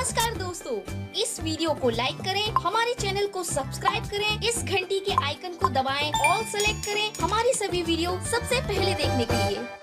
नमस्कार दोस्तों, इस वीडियो को लाइक करें, हमारे चैनल को सब्सक्राइब करें, इस घंटी के आइकन को दबाएं, ऑल सेलेक्ट करें हमारी सभी वीडियो सबसे पहले देखने के लिए।